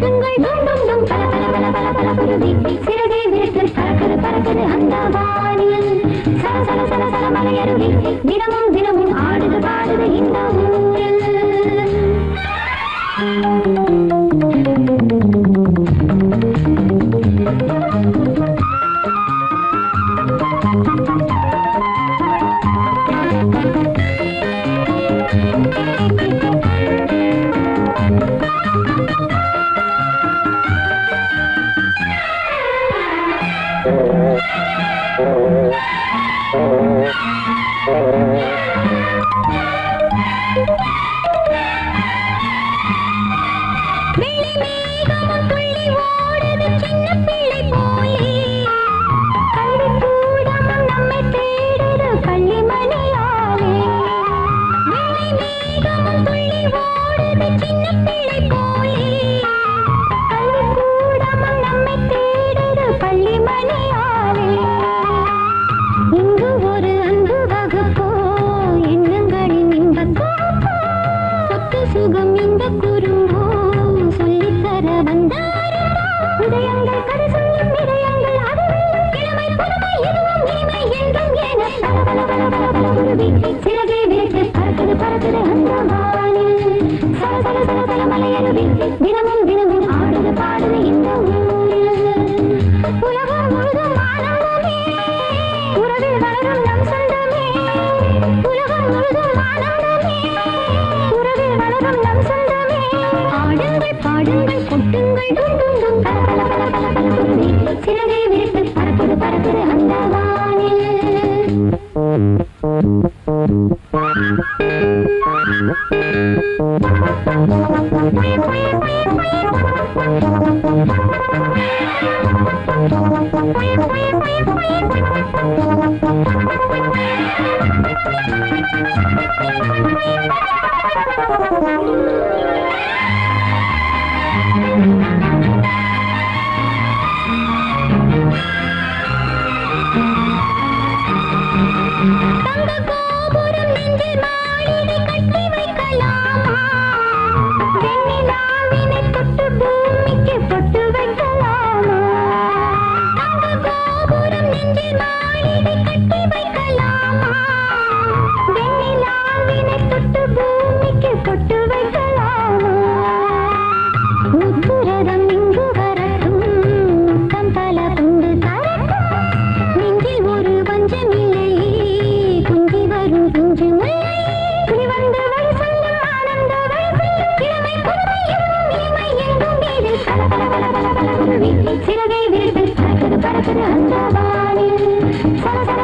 கொட்டுங்கள் பறக்குது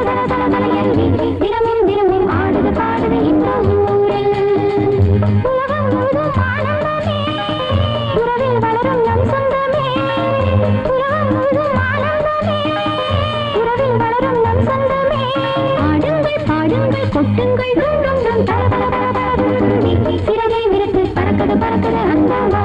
பறக்குது அந்த